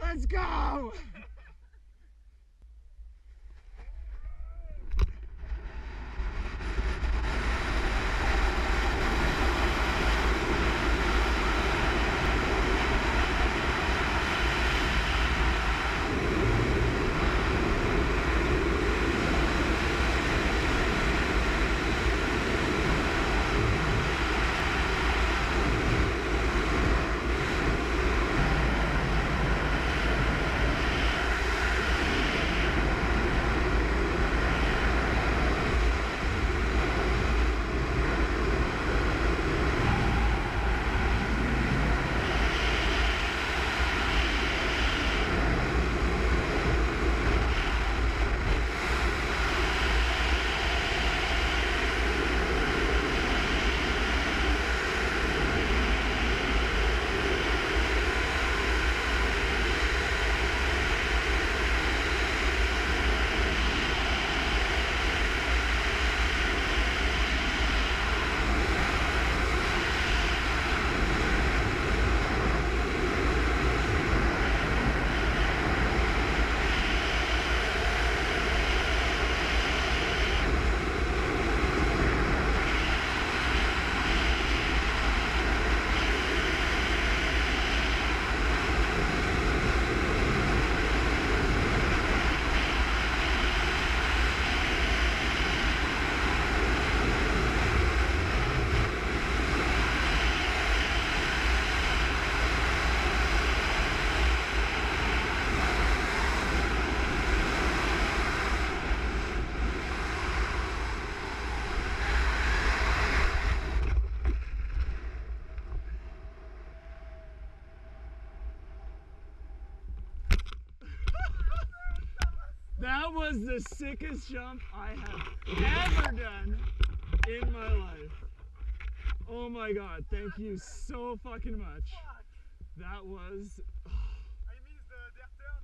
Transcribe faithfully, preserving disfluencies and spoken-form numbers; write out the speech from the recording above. Let's go! That was the sickest jump I have ever done in my life. Oh my God, thank you so fucking much. That was... Oh.